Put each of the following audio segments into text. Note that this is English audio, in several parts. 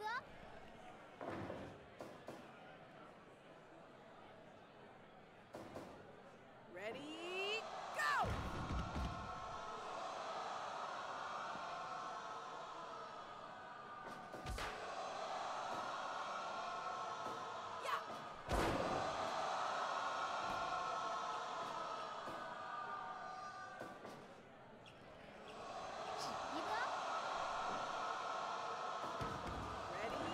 업! Ready, go! Yeah! Give up! Ready?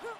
Ready,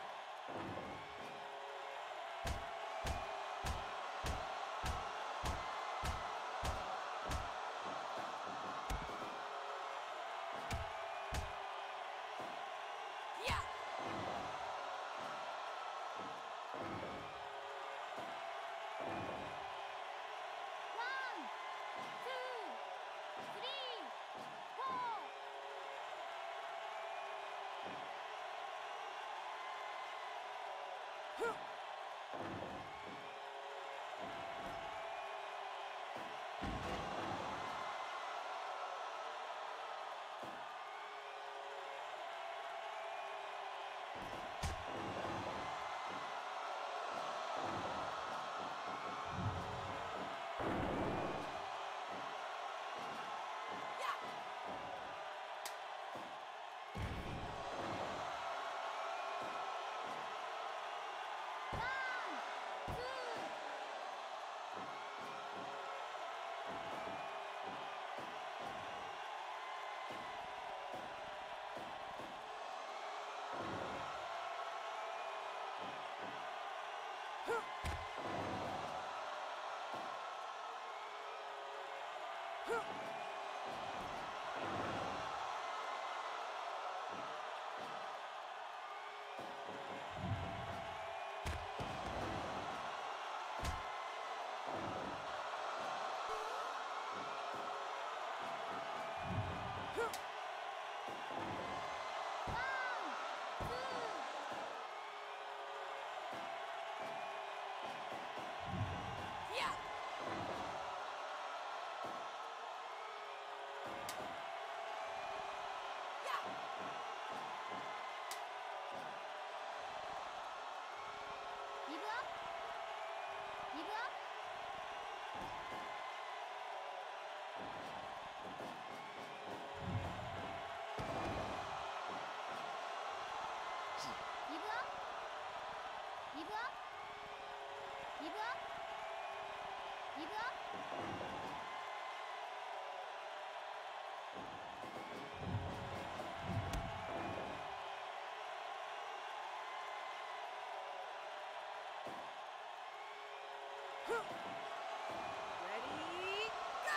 go!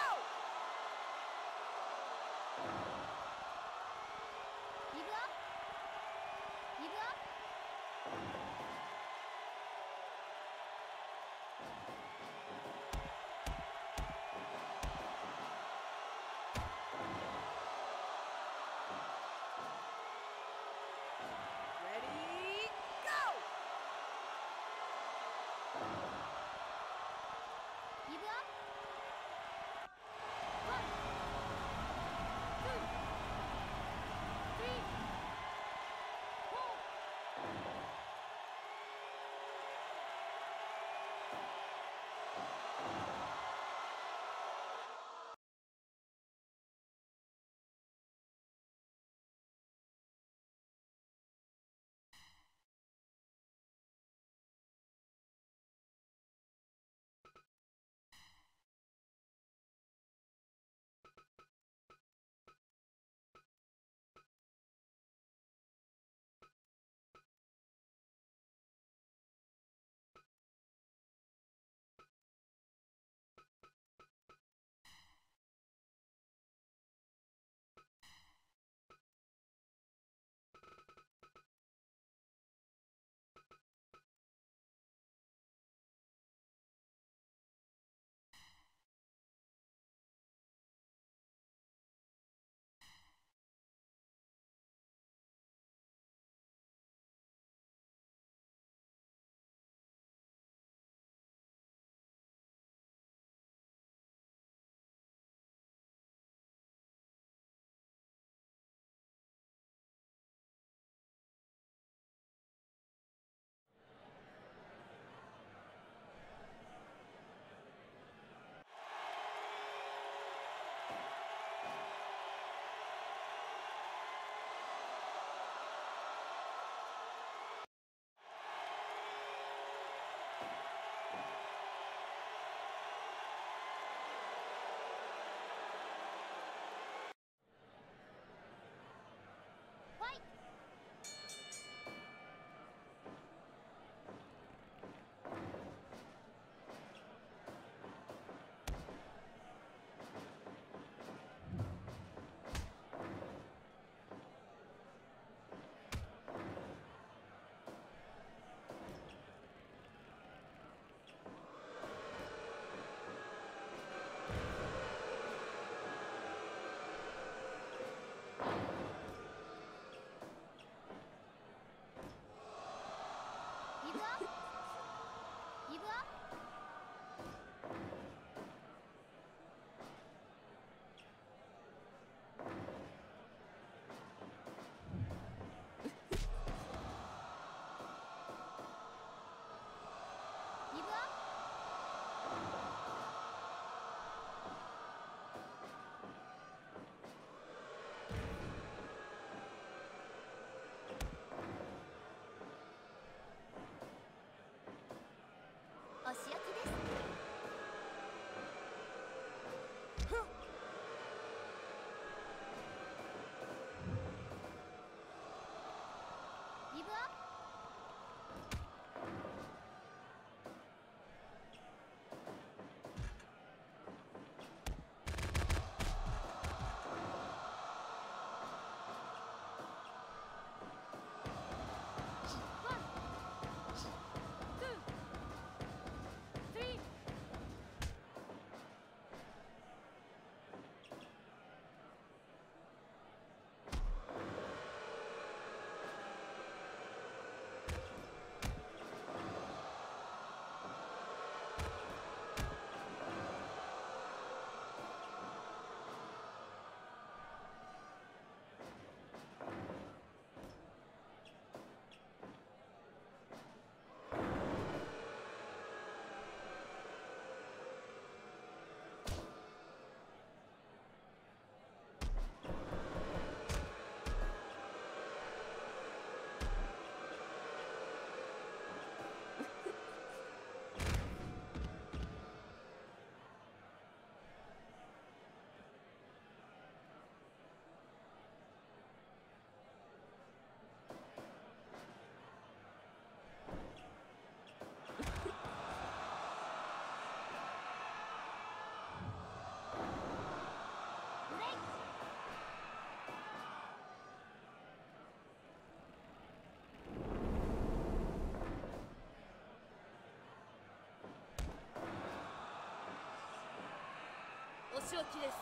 し置きです。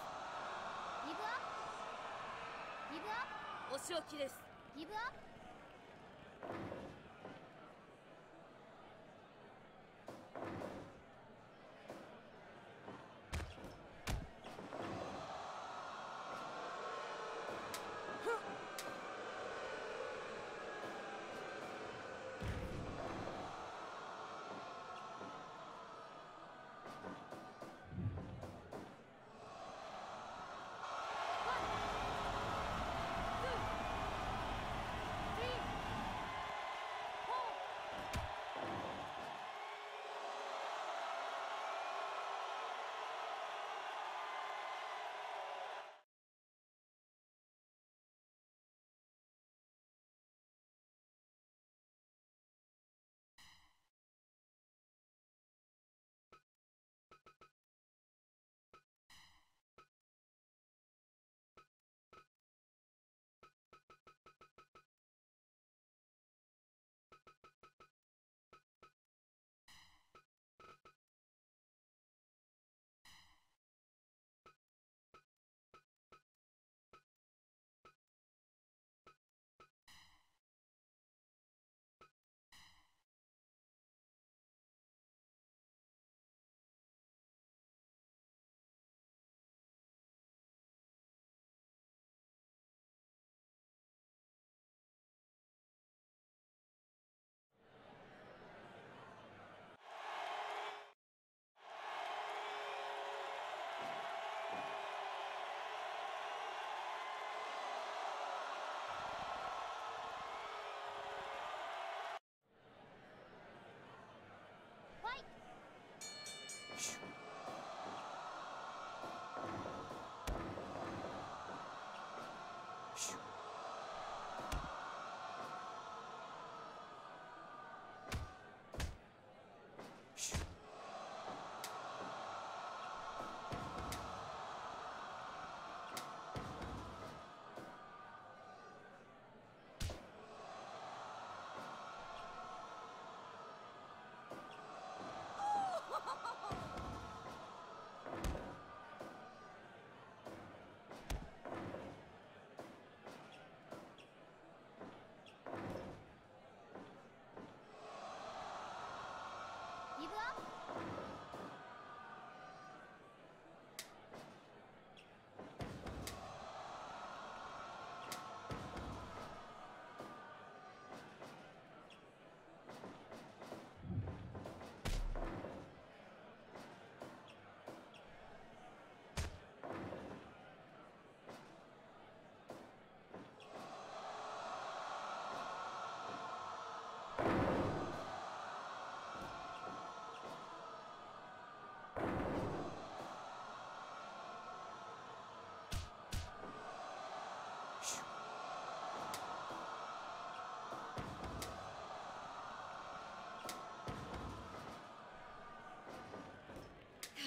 ギブアップ、ギブアップ、押し置きです。ギブアップ、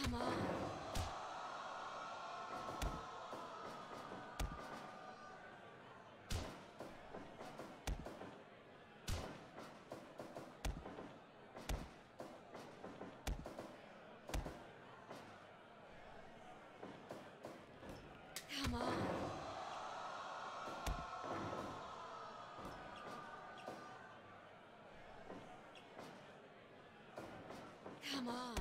come on. Come on.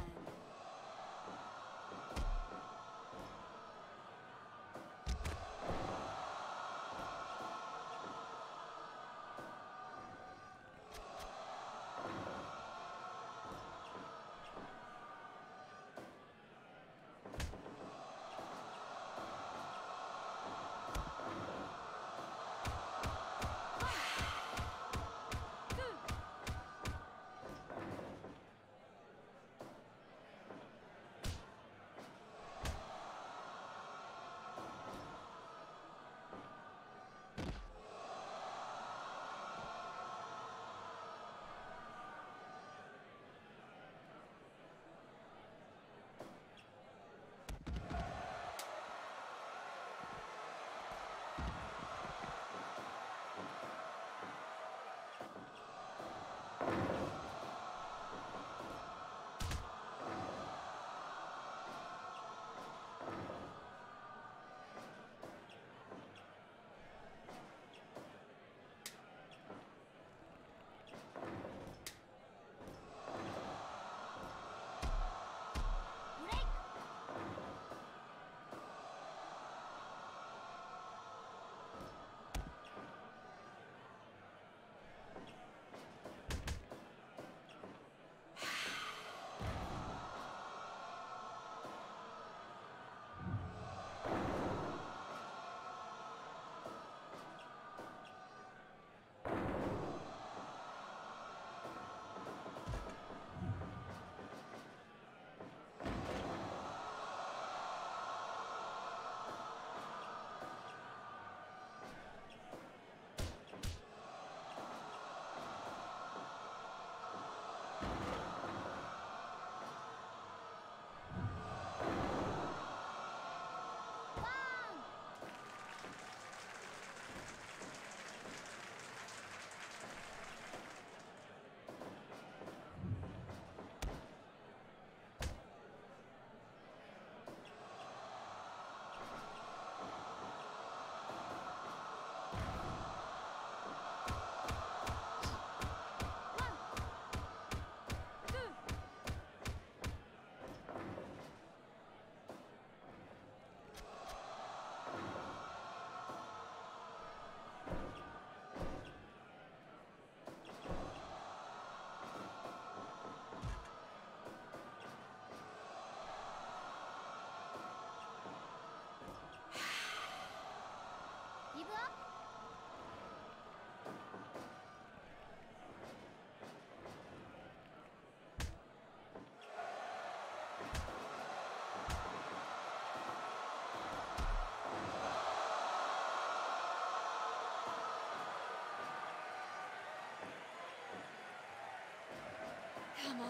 Come on.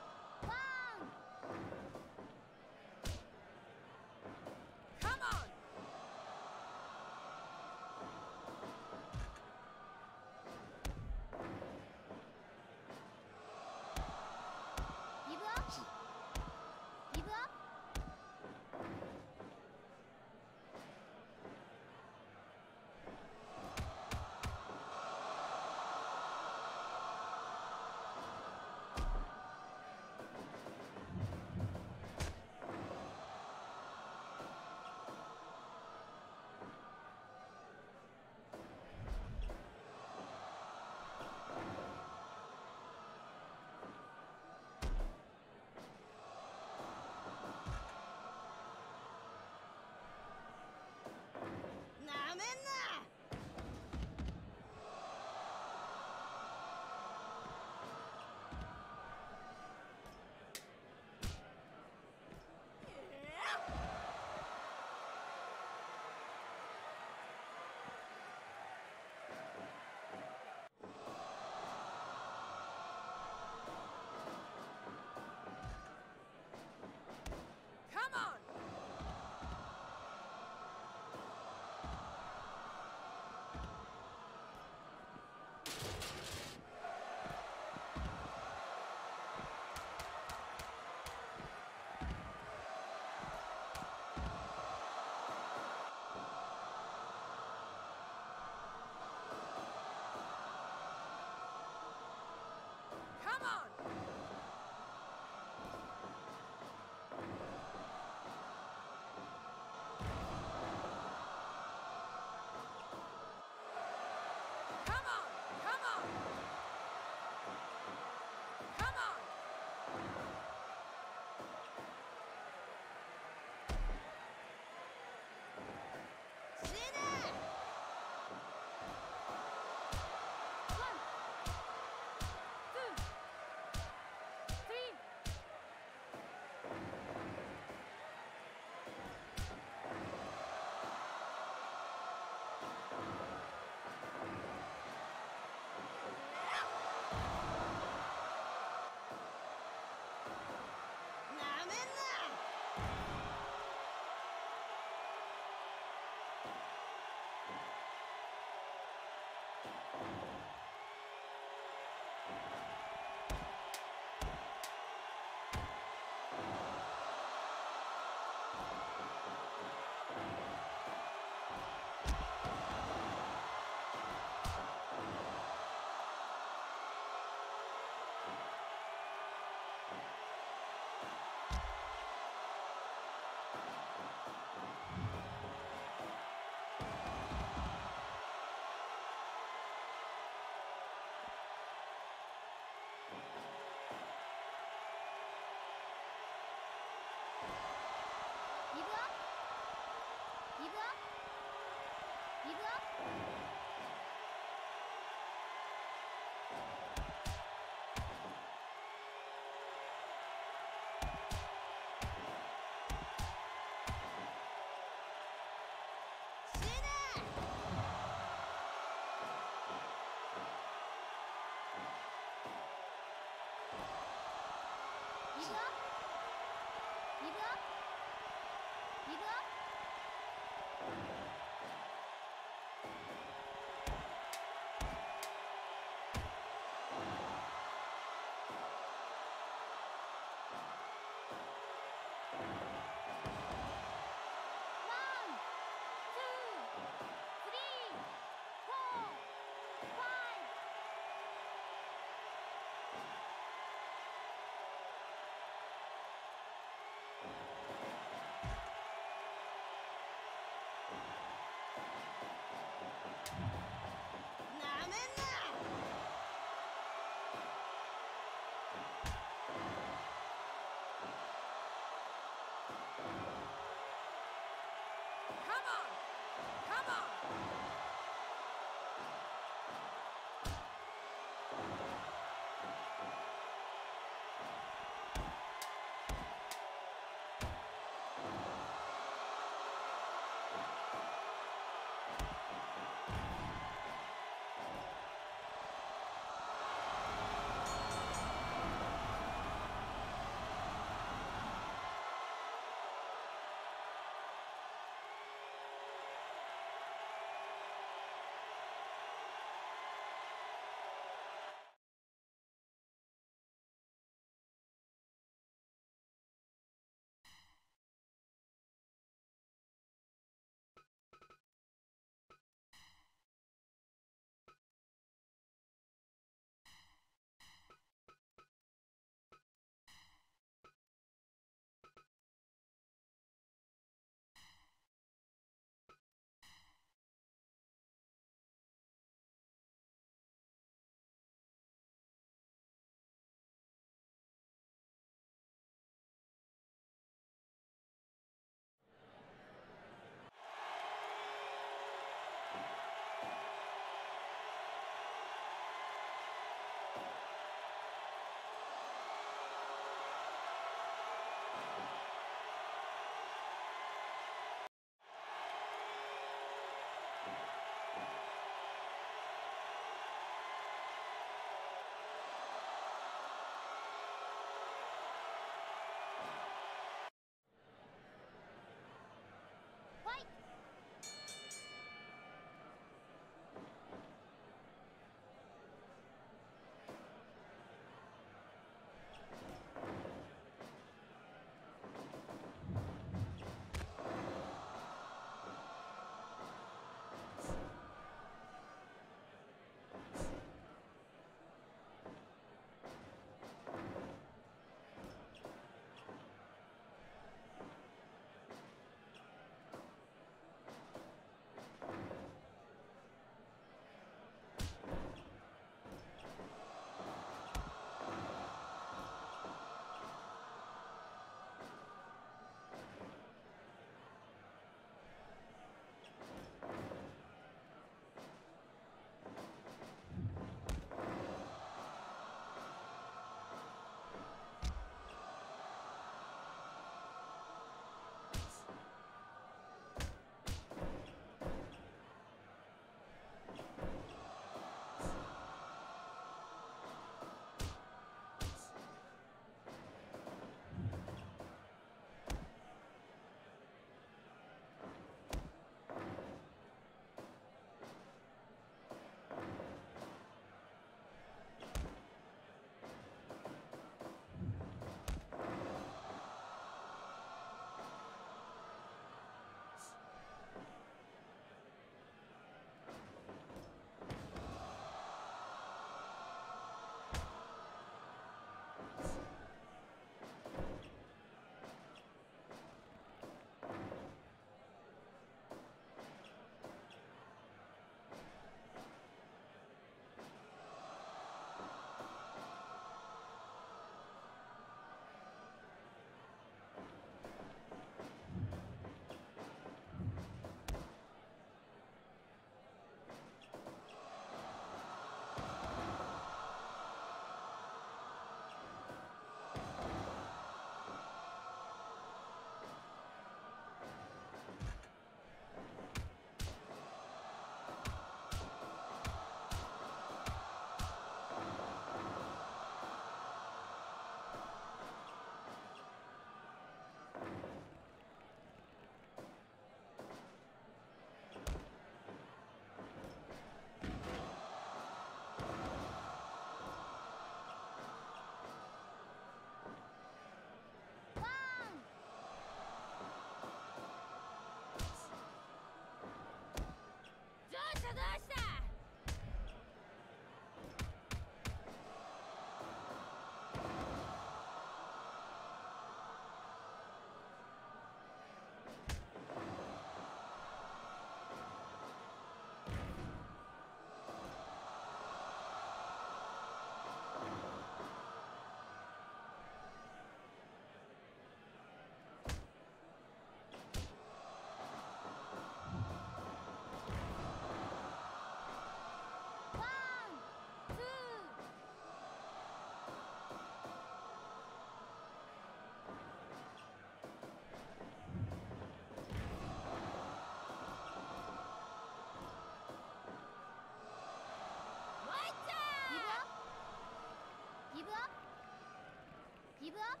ギブアップ。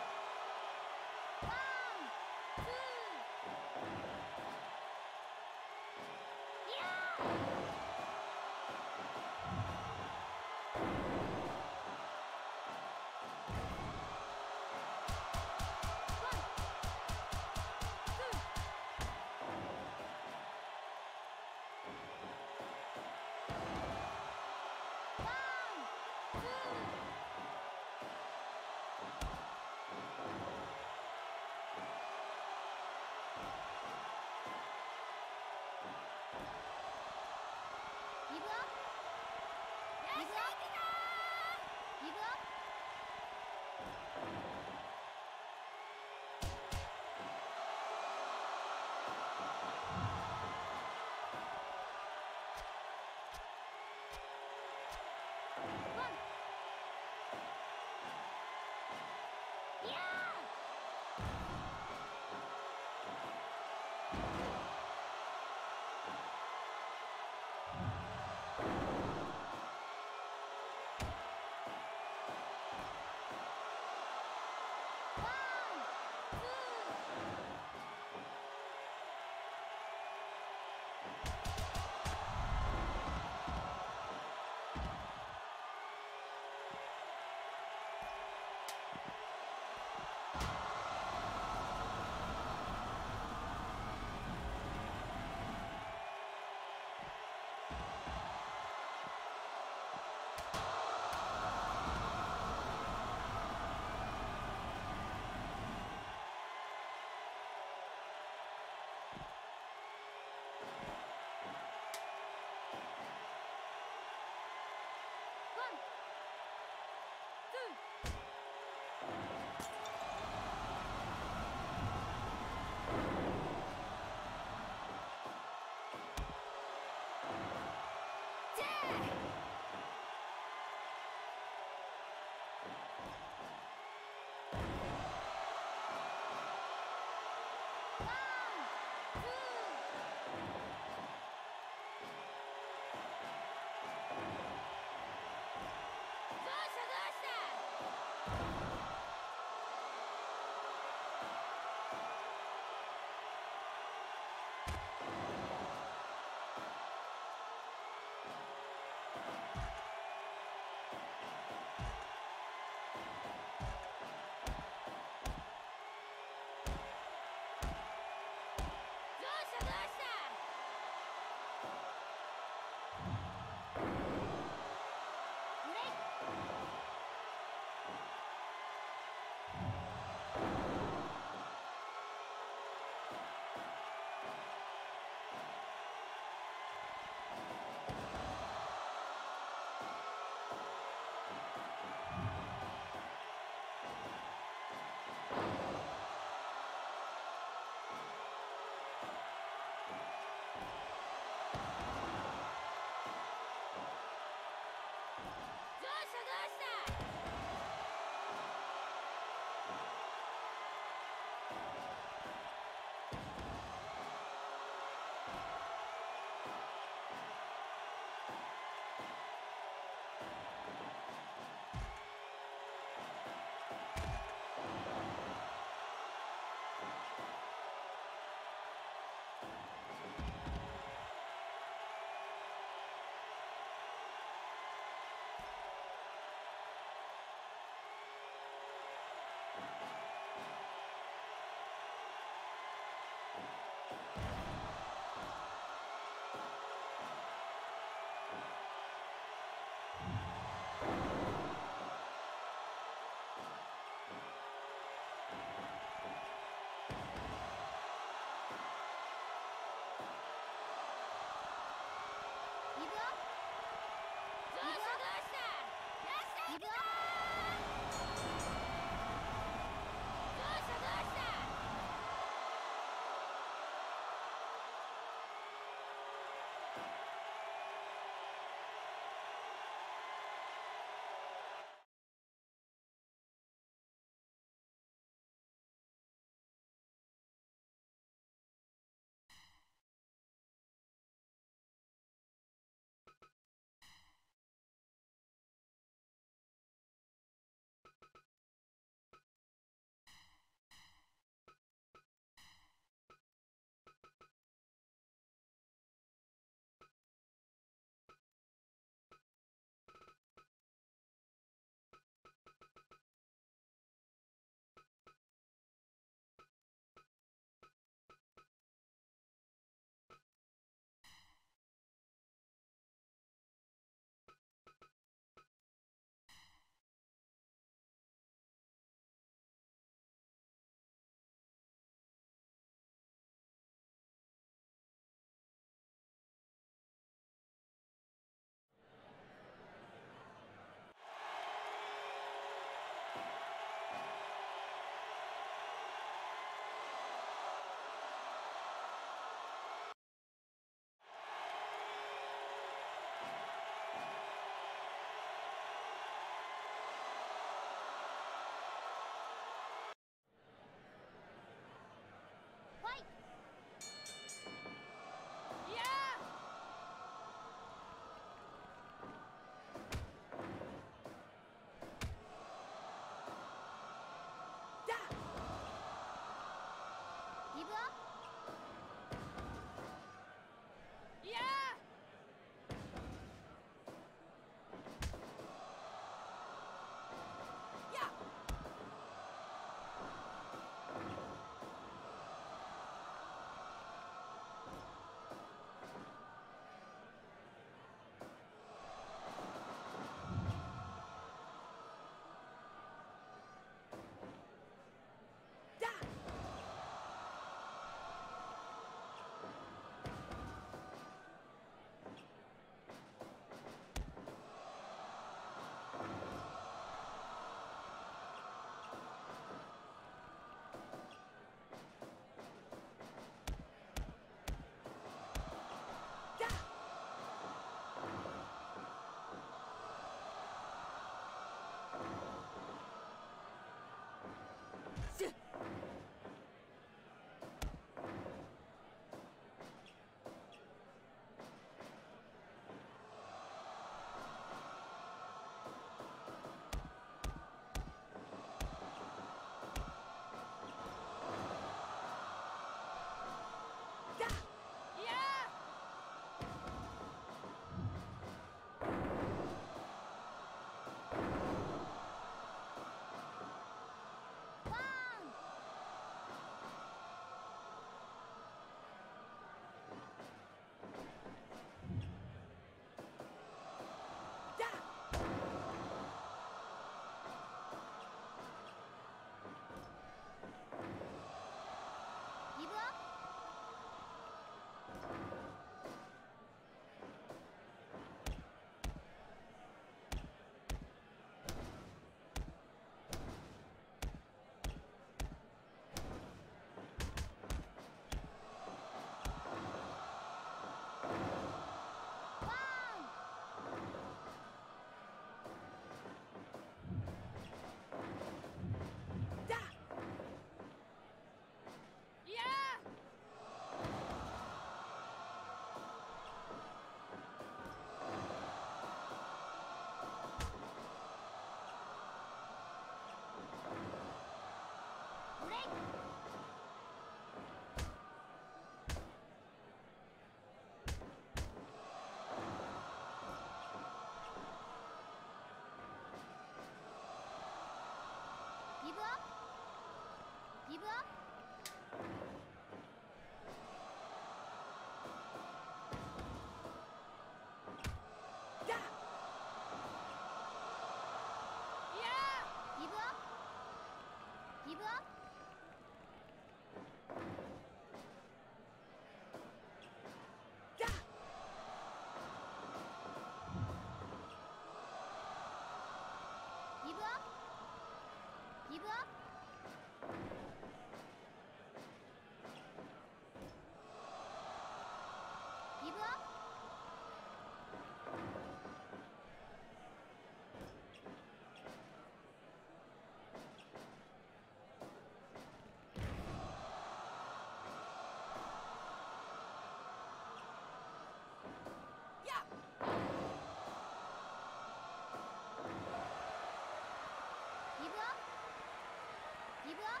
つ。ギブアップ、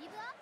ギブアップ。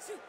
Shoot!